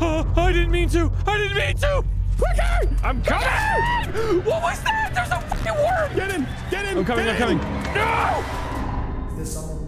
I didn't mean to! I didn't mean to! Quicker! I'm coming! What was that? There's a fucking worm! Get in! Get in! I'm coming! Get in. I'm coming! No! Is this all?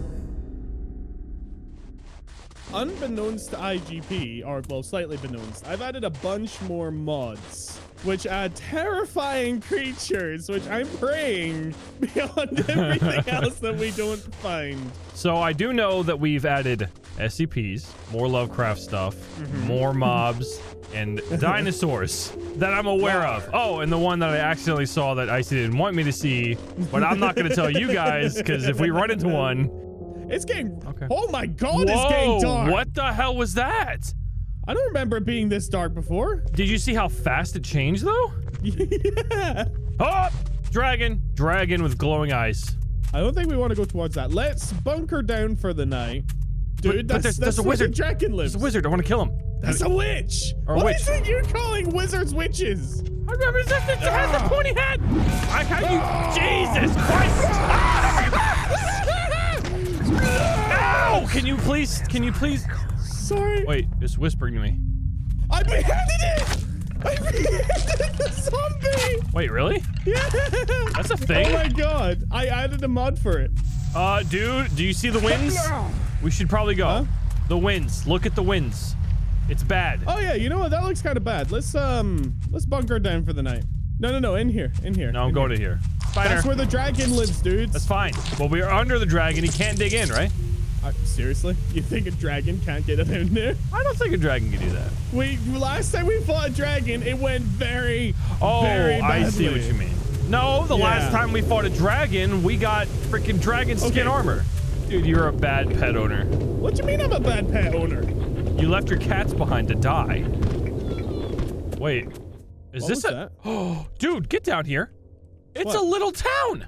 Unbeknownst to IGP, or well, slightly beknownst, I've added a bunch more mods, which add terrifying creatures, which I'm praying beyond everything else that we don't find. So I do know that we've added SCPs, more Lovecraft stuff, more mobs, and dinosaurs that I'm aware of. Oh, and the one that I accidentally saw that I didn't want me to see, but I'm not going to tell you guys, because if we run into one... It's getting... Okay. Oh my god, whoa, it's getting dark! What the hell was that? I don't remember it being this dark before. Did you see how fast it changed, though? Yeah! Oh! Dragon! Dragon with glowing eyes. I don't think we want to go towards that. Let's bunker down for the night. Dude, that's a wizard. Dragon lives. There's a wizard. I want to kill him. That's a witch! Or what is it you're calling wizards witches? I remember this. It has a pointy head! I can't Jesus Christ! Ow! Can you please? Sorry. Wait, it's whispering to me. I beheaded it! I beheaded the zombie! Wait, really? Yeah! That's a thing? Oh my god, I added a mod for it. Dude, do you see the winds? We should probably go. Huh? The winds, look at the winds. It's bad. Oh yeah, you know what, that looks kind of bad. Let's bunker down for the night. No, in here. No, I'm going to here. Spider. That's where the dragon lives, dudes. That's fine. Well, we are under the dragon. He can't dig in, right? Seriously? You think a dragon can't get in there? I don't think a dragon can do that. Last time we fought a dragon, it went very, very badly. I see what you mean. No, the last time we fought a dragon, we got freaking dragon skin armor. Dude, you're a bad pet owner. What do you mean I'm a bad pet owner? You left your cats behind to die. Wait, is this a... Oh, dude, get down here. It's a little town.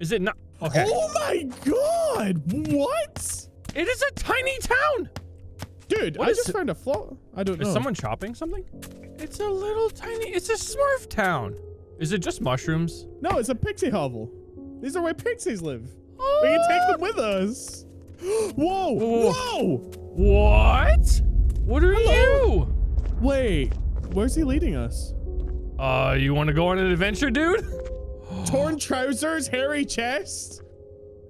Is it not? Okay. Oh my god! What? It is a tiny town! Dude, I just found a flaw. I don't know. Is someone chopping something? It's a little tiny... It's a Smurf town. Is it just mushrooms? No, it's a pixie hovel. These are where pixies live. Oh. We can take them with us. Whoa! Whoa! What? What are you? Wait, where's he leading us? You want to go on an adventure, dude? Torn trousers, hairy chest.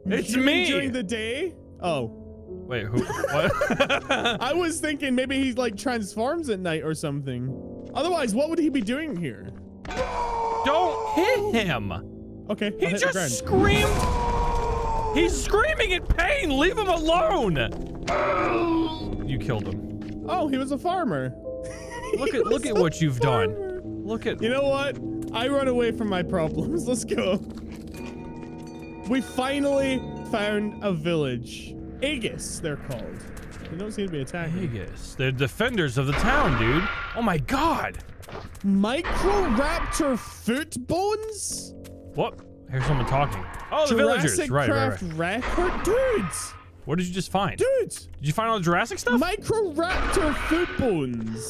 It's me during the day. Oh, wait, who? What? I was thinking maybe he like transforms at night or something. Otherwise, what would he be doing here? Don't hit him. Okay. He just screamed. He's screaming in pain. Leave him alone. You killed him. Oh, he was a farmer. Look at what you've done. Look at. You know what? I run away from my problems. Let's go. We finally found a village. Aegis, they're called. They don't seem to be attacking. Aegis. They're defenders of the town, dude. Oh my god. Microraptor foot bones? What? I hear someone talking. Oh, the villagers. Right. Record? Dudes. What did you just find? Dudes. Did you find all the Jurassic stuff? Microraptor foot bones.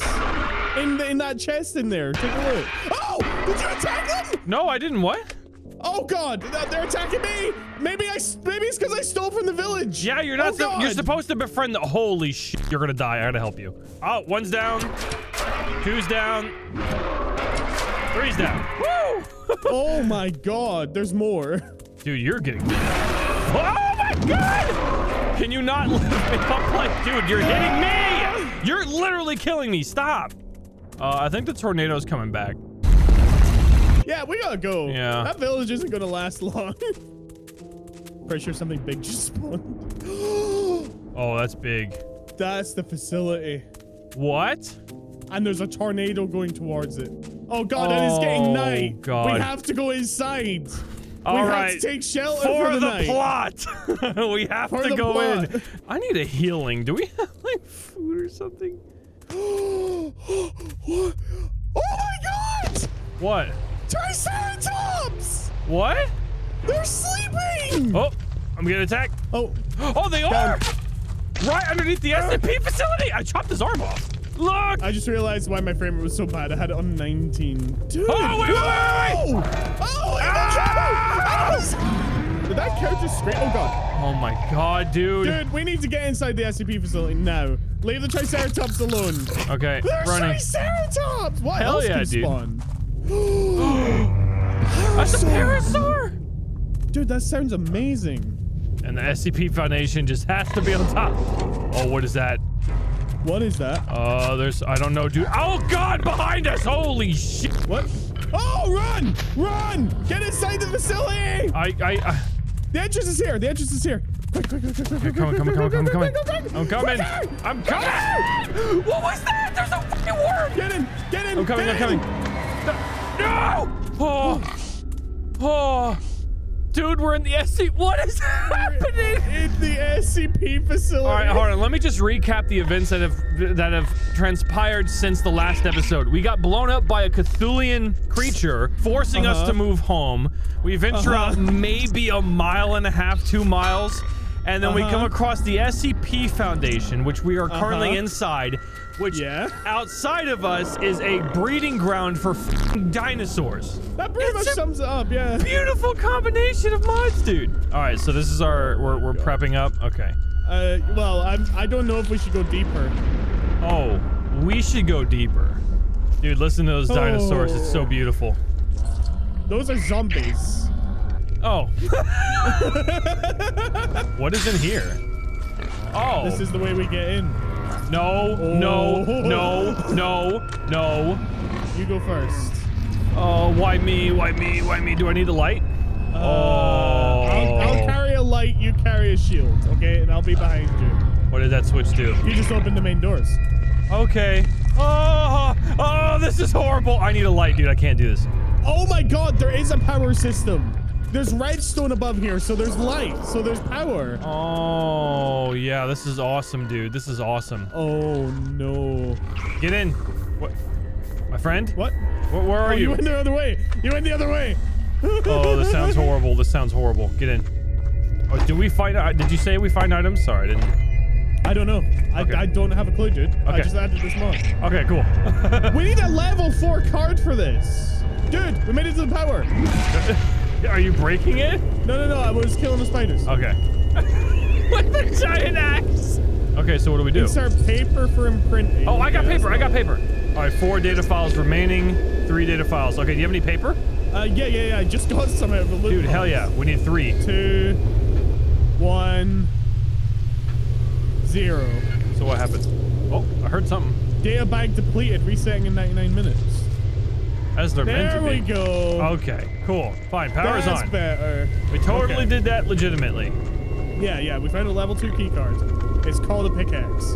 In that chest in there. Take a look. Oh! Did you attack them? No, I didn't. What? Oh god, they're attacking me. Maybe it's because I stole from the village. Yeah, you're not. You're supposed to befriend the. Holy shit! You're gonna die. I gotta help you. Oh, one's down. Two's down. Three's down. Woo! Oh my god, there's more. Dude, you're getting. Oh my god! Can you not lift me up, like, dude? You're hitting me. You're literally killing me. Stop. I think the tornado's coming back. Yeah, we gotta go. Yeah. That village isn't gonna last long. Pretty sure something big just spawned. Oh, that's big. That's the facility. What? And there's a tornado going towards it. Oh god, it is getting night. God. We have to go inside. All right. We have to take shelter for the night. Plot. We have to go in. I need a healing. Do we have like food or something? What? Oh my god! What? Triceratops! What? They're sleeping! Oh, I'm gonna attack. Oh, they are! Right underneath the SCP facility! I chopped his arm off. Look! I just realized why my frame rate was so bad. I had it on 19. Dude! Oh, wait! Oh, did that couch just scream? Oh god. Oh my god, dude. Dude, we need to get inside the SCP facility now. Leave the Triceratops alone. Okay, there's running. Triceratops! What Hell else yeah, can dude. Spawn? That's a parasaur? Dude, that sounds amazing. And the SCP Foundation just has to be on top. Oh, what is that? What is that? There's... I don't know, dude. Oh, God! Behind us! Holy shit! What? Oh, run! Run! Get inside the facility! I... The entrance is here! The entrance is here! Quick, quick, quick, quick, quick, quick, quick, quick, quick, quick, quick, quick, I'm coming! I'm coming! What was that? There's a fucking worm! Get in! Get in! I'm coming! I'm coming! No! Oh! Oh! Dude, we're in the SCP. What is happening? In the SCP facility. All right, hold on. Let me just recap the events that have transpired since the last episode. We got blown up by a Cthulian creature, forcing us to move home. We venture out maybe a mile and a half, 2 miles, and then we come across the SCP Foundation, which we are currently inside. Which outside of us is a breeding ground for f***ing dinosaurs. That pretty much sums it up, yeah. Beautiful combination of mods, dude. All right, so this is our we're prepping up. Okay. Well, I don't know if we should go deeper. Oh, we should go deeper, dude. Listen to those dinosaurs. It's so beautiful. Those are zombies. Oh. What is in here? Oh. This is the way we get in. No, no, no, no, no. You go first. Oh, why me? Why me? Why me? Do I need a light? I'll carry a light. You carry a shield, okay? And I'll be behind you. What did that switch do? You just opened the main doors. Okay. Oh, oh, this is horrible. I need a light, dude. I can't do this. Oh my God, there is a power system. There's redstone above here, so there's light, so there's power. Oh, yeah, this is awesome, dude. This is awesome. Oh, no. Get in. What? My friend? What? Where are you? You went the other way. You went the other way. Oh, this sounds horrible. This sounds horrible. Get in. Oh, did we find... did you say we find items? Sorry, I didn't. I don't know. Okay. I don't have a clue, dude. Okay. I just added this mod. Okay, cool. We need a level 4 card for this. Dude, we made it to the power. Are you breaking it? No, no, no. I was killing the spiders. Okay. With the giant axe. Okay, so what do we do? It's our paper for imprinting. Oh, I got paper. I got paper. All right, 4 data files remaining. 3 data files. Okay, do you have any paper? Yeah, yeah, yeah. I just got some out of the loot. Dude, hell yeah. We need 3. 2, 1, 0. So what happened? Oh, I heard something. Data bank depleted. Resetting in 99 minutes. As they're meant to be. There we go. Okay, cool. Fine, power's on. That's better. We totally did that legitimately. Yeah, yeah, we found a level 2 key card. It's called a pickaxe.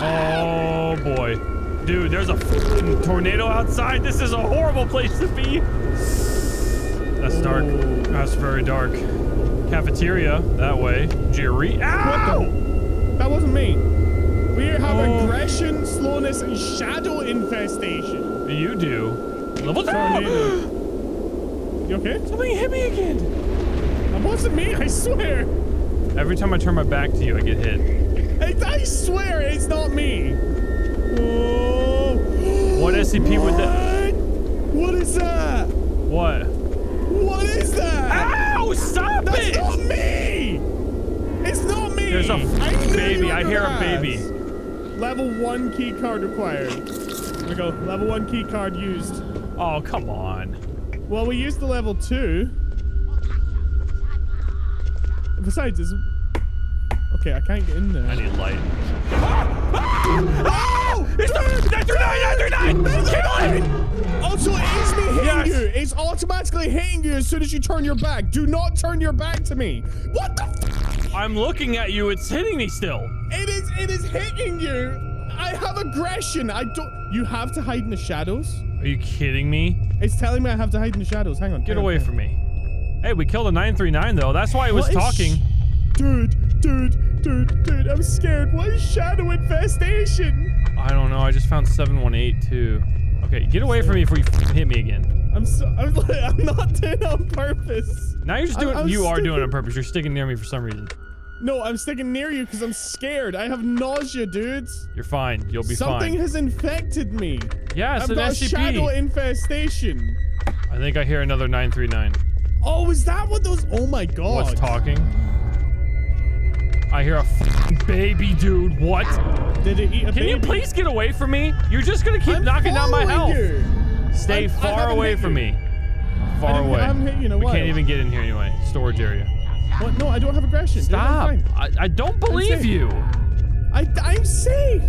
Oh, boy. Dude, there's a fucking tornado outside. This is a horrible place to be. That's dark. That's very dark. Cafeteria, that way. Jerry. Ow! What the? That wasn't me. We have aggression, slowness, and shadow infestation. You do. Level 2. You okay? Something hit me again. That wasn't me, I swear. Every time I turn my back to you, I get hit. I swear it's not me. Oh. What SCP would that? What is that? What? What is that? Ow! Stop it! That's not me! It's not me! There's a baby. I hear a baby. Level 1 key card required. Here we go. Level 1 key card used. Oh, come on. Well, we used the level 2. Besides, is... Okay, I can't get in there. I need light. Ah! Ah! Ah! It's the... Nectar 9! Nectar 9! Kill it! Also, it's me hitting you. It's automatically hitting you as soon as you turn your back. Do not turn your back to me. What the f... I'm looking at you. It's hitting me still. It is hitting you. I have aggression. I don't... You have to hide in the shadows? Are you kidding me? It's telling me I have to hide in the shadows. Hang on. Get away from me. Hey, we killed a 939, though. That's why it was talking. Dude. I'm scared. What is shadow infestation? I don't know. I just found 718, too. Okay, get away from me before you hit me again. I'm not doing it on purpose. Now you're just doing... You are doing it on purpose. You're sticking near me for some reason. No, I'm sticking near you because I'm scared. I have nausea, dudes. You're fine. You'll be fine. Something has infected me. Yeah, it's an SCP. I've got shadow infestation. I think I hear another 939. Oh, is that what those... Oh, my God. What's talking? I hear a Baby dude, what? Did it eat a baby? Can you please get away from me? You're just gonna keep knocking down my health. Stay far away from me. Far away. I haven't hit you in a while. We can't even get in here anyway. Storage area. What? No, I don't have aggression. Stop. Dude, I don't believe you. I'm safe.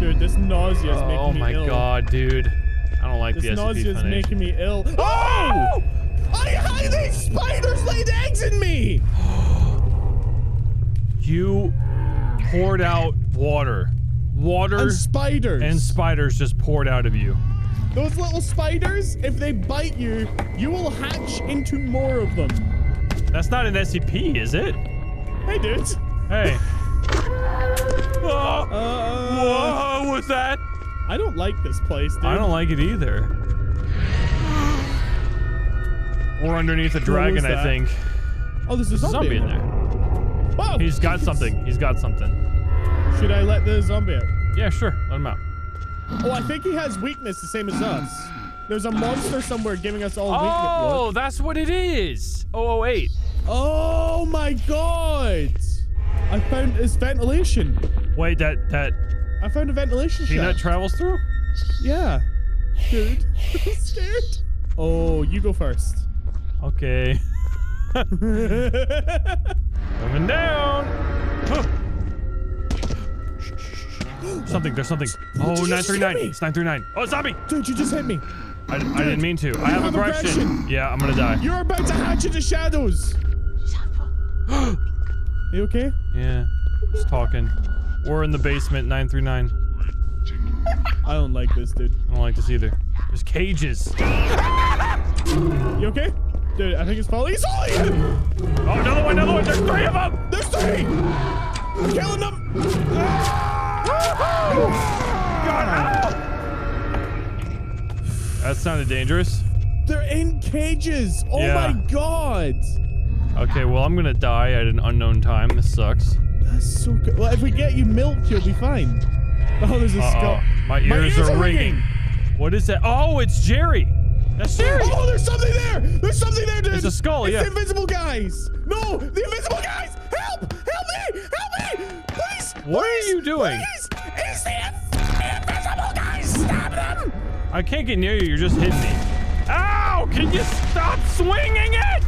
Dude, this nausea is making me ill. Oh my god, dude. I don't like this. This nausea is making me ill. Oh! These spiders laid eggs in me. You poured out water. Water and spiders. And spiders just poured out of you. Those little spiders, if they bite you, you will hatch into more of them. That's not an SCP, is it? Hey, dudes. Hey. Whoa, what's that? I don't like this place, dude. I don't like it either. We're underneath a dragon, I think. Oh, there's a zombie in there. Whoa, he's got something. He's got something. Should I let the zombie out? Yeah, sure. Let him out. Oh, I think he has weakness the same as us. There's a monster somewhere giving us all weakness. Oh, that's what it is. 008. Oh, my God. I found his ventilation. Wait, that... I found a ventilation shaft. See that travels through? Yeah. Dude. I'm scared. Oh, you go first. Okay. Coming down. Oh. Something. There's something. Oh, 939. It's 939. Oh, it's zombie. Dude, you just hit me. I didn't mean to. I have aggression. Yeah, I'm gonna die. You're about to hatch into shadows. You okay? Yeah. Just talking. We're in the basement. 939. I don't like this, dude. I don't like this either. There's cages. You okay? Dude, I think it's falling. He's falling! Oh, another one, another one! There's three of them! There's three! I'm killing them! God, ow! That sounded dangerous. They're in cages! Oh my god! Okay, well, I'm gonna die at an unknown time. This sucks. That's so good. Well, if we get you milk, you'll be fine. Oh, there's a skull. My ears are ringing. What is that? Oh, it's Jerry! That's Jerry! Oh, there's something there! There's something there, dude! It's a skull, it's the invisible guys! No! The invisible guys! Help! Help me! Help me! Please! What are you doing? Please! It's the invisible guys! Stop them! I can't get near you. You're just hitting me. Ow! Can you stop swinging it?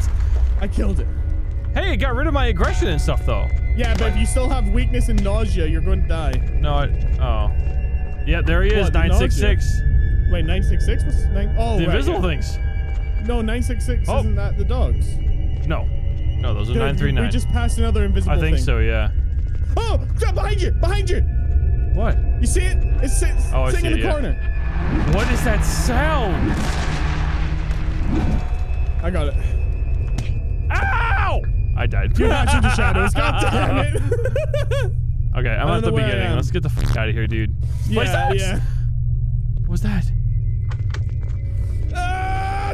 I killed it. Hey, it got rid of my aggression and stuff, though. Yeah, but if you still have weakness and nausea, you're going to die. No, yeah, there he is. What, 966. Wait, 966? What's nine? Oh, the invisible things. No, 966 isn't that the dogs? No. No, those are 939. We just passed another invisible thing. I think so, yeah. Oh! Behind you! Behind you! What? You see it? It's sitting in the corner. What is that sound? I got it. Ow! I died. You're not in the shadows. God damn it. Okay, I'm at the beginning. Let's get the fuck out of here, dude. Yeah, yeah. What was that?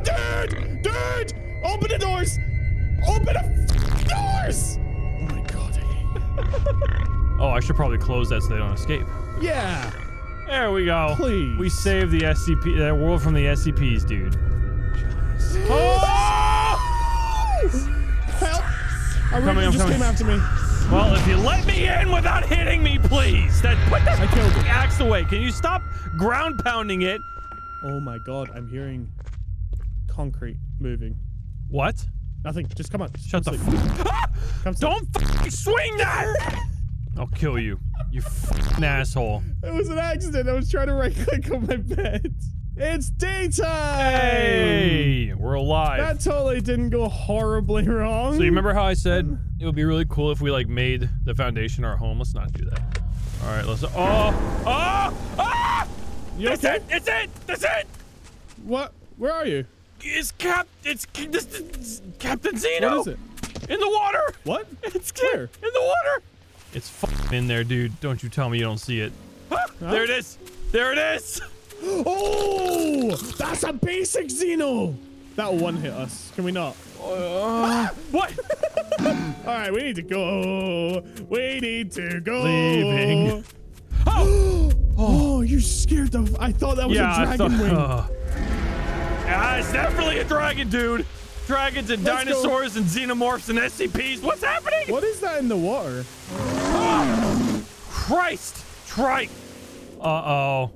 Dude! Dude! Open the doors! Open the doors! Oh my god, I hate you. Oh, I should probably close that so they don't escape. Yeah. There we go. Please. We saved the SCP, that world from the SCPs, dude. Help! I'm coming. Just came after me. Well, if you let me in without hitting me, please. Put that axe away. Can you stop ground pounding it? Oh my god, I'm hearing concrete moving. What? Nothing. Just come on. Shut the fuck up. Don't swing that! I'll kill you. You fucking asshole. It was an accident. I was trying to right click on my bed. It's daytime! Hey! We're alive. That totally didn't go horribly wrong. So you remember how I said it would be really cool if we, like, made the foundation our home? Let's not do that. All right, let's... Oh! Oh! Ah! That's it! That's it! That's it! What? Where are you? It's Captain Zeno! What is it? In the water! What? It's Where? In the water! It's fucking in there, dude. Don't you tell me you don't see it. Ah, huh? There it is! There it is! Oh, that's a basic Xeno. That one hit us. Can we not? What? All right, we need to go. We need to go. Leaving. Oh, oh, you scared them. I thought that was a dragon wing. Yeah, it's definitely a dragon, dude. Dragons and dinosaurs and xenomorphs and SCPs. What's happening? What is that in the water? Christ! Try. Uh-oh.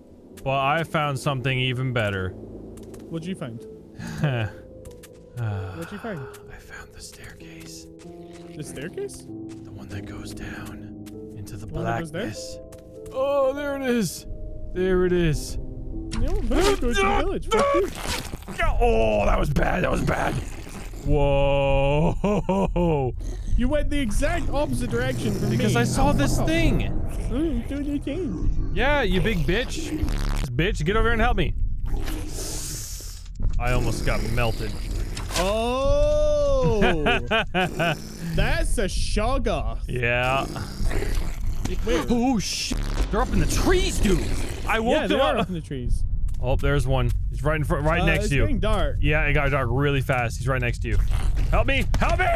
Well, I found something even better. What'd you find? What'd you find? I found the staircase. The staircase? The one that goes down into the blackness. Oh, there it is. There it is. No, village. Oh, that was bad. That was bad. Whoa. You went the exact opposite direction from me. Because I saw this thing. Yeah, you big bitch. Bitch, get over here and help me. I almost got melted. Oh. That's a shoggoth. Yeah. Wait. Oh, shit. They're up in the trees, dude. I woke them up. Up in the trees. Oh, there's one. He's right in front, right next to you. It's getting dark. Yeah, it got dark really fast. He's right next to you. Help me! Help me!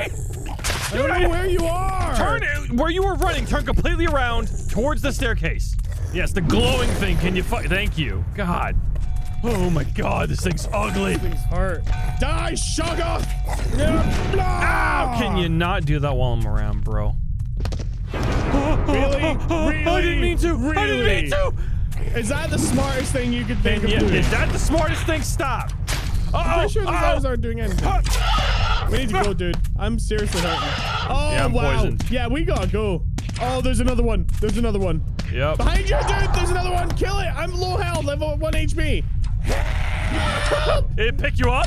Dude, I don't know where you are. Turn where you were running. Turn completely around towards the staircase. Yes, the glowing thing. Can you? Thank you. God. Oh my God, this thing's ugly. This thing's hurt. Die, shoggoth! Ow! Can you not do that while I'm around, bro? Really? Really? I didn't mean to. Really? I didn't mean to. Is that the smartest thing you could think of doing? Is that the smartest thing? Stop. I'm pretty sure these guys aren't doing anything. We need to go, dude. I'm seriously hurting. Oh, yeah, wow. Poisoned. Yeah, we gotta go. Oh, there's another one. There's another one. Yep. Behind you, dude. There's another one. Kill it. I'm low health. I'm at 1 HP. Did it pick you up?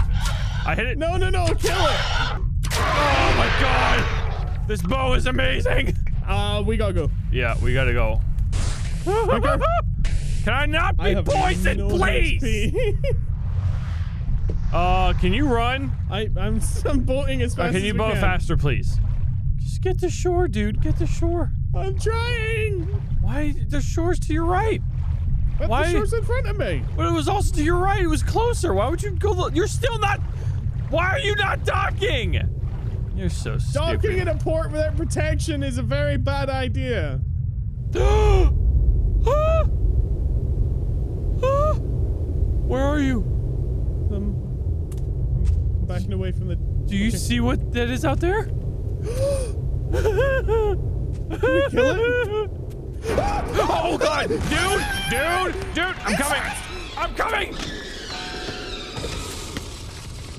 I hit it. No, no, no. Kill it. Oh, my God. This bow is amazing. We gotta go. Yeah, we gotta go. Okay. Can I not be poisoned, please? Can you run? I'm bolting as fast as I can. Can you bow faster, please? Just get to shore, dude. Get to shore. I'm trying. Why? The shore's to your right. But the shore's in front of me. But it was also to your right. It was closer. Why would you go? You're still not. Why are you not docking? You're so stupid. Docking in a port without protection is a very bad idea. Where are you? I'm backing away from the... Do you see what that is out there? Can we kill it? Oh, God! Dude! Dude! Dude! I'm coming! I'm coming!